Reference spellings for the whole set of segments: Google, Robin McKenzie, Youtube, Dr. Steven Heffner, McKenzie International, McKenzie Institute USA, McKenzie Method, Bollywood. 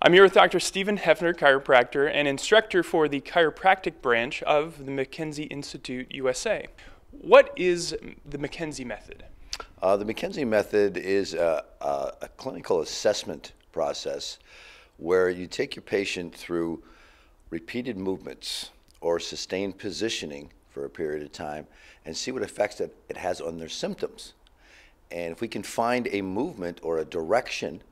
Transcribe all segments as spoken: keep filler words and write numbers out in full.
I'm here with Doctor Steven Heffner, chiropractor and instructor for the chiropractic branch of the McKenzie Institute U S A. What is the McKenzie Method? Uh, the McKenzie Method is a, a, a clinical assessment process where you take your patient through repeated movements or sustained positioning for a period of time and see what effects that it has on their symptoms. And if we can find a movement or a direction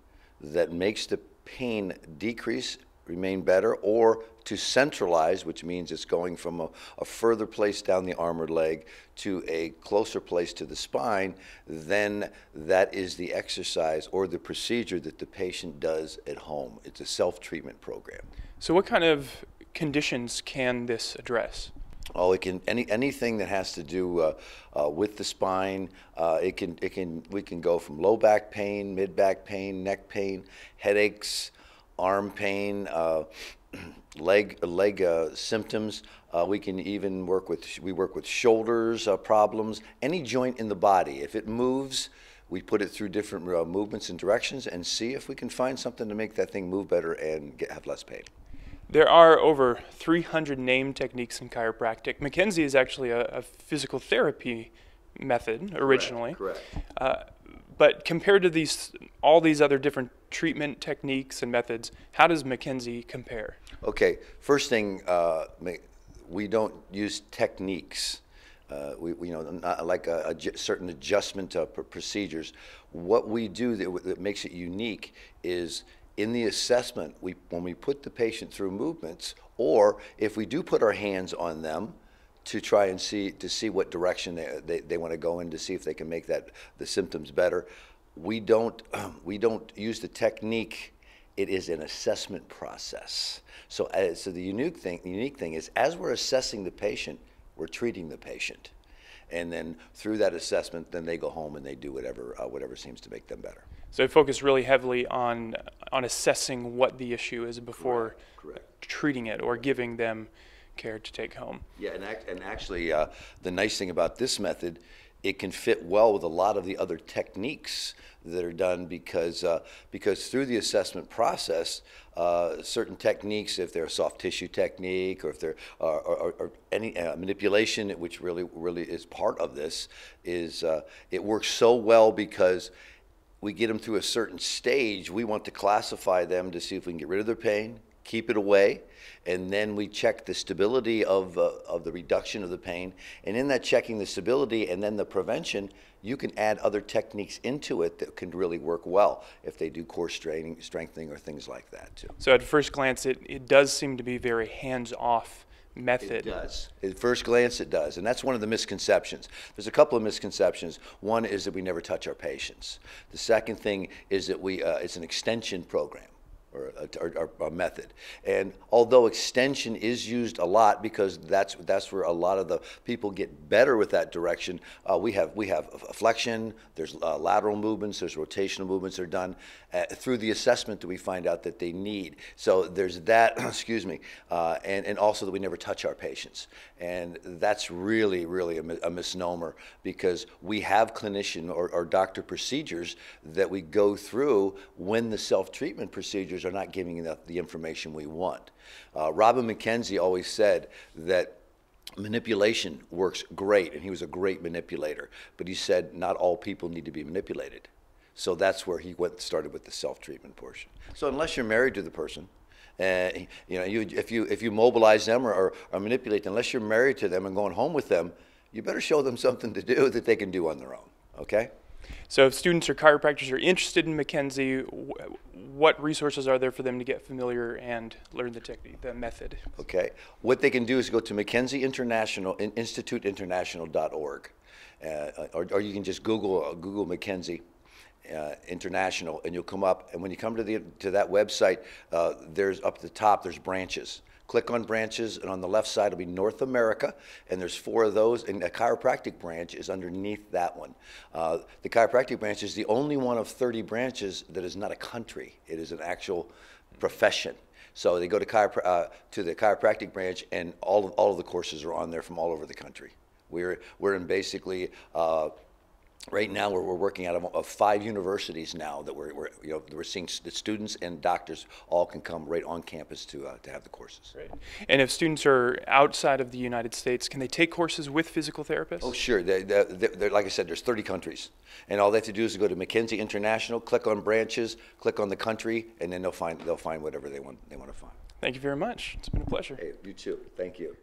that makes the pain decrease, remain better, or to centralize, which means it's going from a, a further place down the armored leg to a closer place to the spine, then that is the exercise or the procedure that the patient does at home. It's a self-treatment program. So what kind of conditions can this address? Oh, it can any anything that has to do uh, uh, with the spine. Uh, it can it can we can go from low back pain, mid back pain, neck pain, headaches, arm pain, uh, leg leg uh, symptoms. Uh, we can even work with we work with shoulders uh, problems. Any joint in the body, if it moves, we put it through different uh, movements and directions and see if we can find something to make that thing move better and get, have less pain. There are over three hundred named techniques in chiropractic. McKenzie is actually a, a physical therapy method originally. Correct. correct. Uh, but compared to these, all these other different treatment techniques and methods, how does McKenzie compare? Okay, first thing, uh, we don't use techniques. Uh, we, we, you know, not like a, a certain adjustment to procedures. What we do that, that makes it unique is, in the assessment, we, when we put the patient through movements, or if we do put our hands on them to try and see to see what direction they, they, they want to go in, to see if they can make that the symptoms better, we don't um, we don't use the technique. It is an assessment process. So as, so the unique thing unique thing is, as we're assessing the patient, we're treating the patient, and then through that assessment, then they go home and they do whatever uh, whatever seems to make them better. So I focus really heavily on on assessing what the issue is before correct, correct. treating it or giving them care to take home. Yeah, and, act, and actually uh, the nice thing about this method, it can fit well with a lot of the other techniques that are done because uh, because through the assessment process, uh, certain techniques, if they're a soft tissue technique or if they're or, or, or any uh, manipulation, which really really is part of this, is uh, it works so well because we get them through a certain stage. We want to classify them to see if we can get rid of their pain, keep it away, and then we check the stability of, uh, of the reduction of the pain. And in that checking the stability and then the prevention, you can add other techniques into it that can really work well if they do core straining, strengthening or things like that too. So at first glance, it, it does seem to be very hands-off method. It does. At first glance, it does. And that's one of the misconceptions. There's a couple of misconceptions. One is that we never touch our patients. The second thing is that we uh, it's an extension program or a, or, or a method. And although extension is used a lot because that's that's where a lot of the people get better with that direction, uh, we have we have flexion, there's uh, lateral movements, there's rotational movements that are done uh, through the assessment that we find out that they need. So there's that, excuse me, uh, and, and also that we never touch our patients. And that's really, really a, a misnomer because we have clinician or, or doctor procedures that we go through when the self-treatment procedures are not giving the, the information we want. Uh, Robin McKenzie always said that manipulation works great, and he was a great manipulator, but he said not all people need to be manipulated. So that's where he went started with the self-treatment portion. So unless you're married to the person, uh, you know, you, if, you, if you mobilize them or, or, or manipulate them, unless you're married to them and going home with them, you better show them something to do that they can do on their own, okay? So if students or chiropractors are interested in McKenzie, what resources are there for them to get familiar and learn the technique, the method? Okay. What they can do is go to McKenzie International, institute international dot org, uh, or, or you can just Google uh, Google McKenzie uh, International, and you'll come up. And when you come to the to that website, uh, there's up at the top there's branches. Click on branches, and on the left side will be North America, and there's four of those, and a chiropractic branch is underneath that one. Uh, the chiropractic branch is the only one of thirty branches that is not a country. It is an actual profession. So they go to, chiro uh, to the chiropractic branch, and all of, all of the courses are on there from all over the country. We're, we're in basically uh, Right now, we're, we're working out of, of five universities now that we're, we're you know we're seeing the students and doctors all can come right on campus to uh, to have the courses. Great. And if students are outside of the United States, can they take courses with physical therapists? Oh, sure. They, they, they're, like I said, there's thirty countries, and all they have to do is go to McKenzie International, click on branches, click on the country, and then they'll find they'll find whatever they want they want to find. Thank you very much. It's been a pleasure. Hey, you too. Thank you.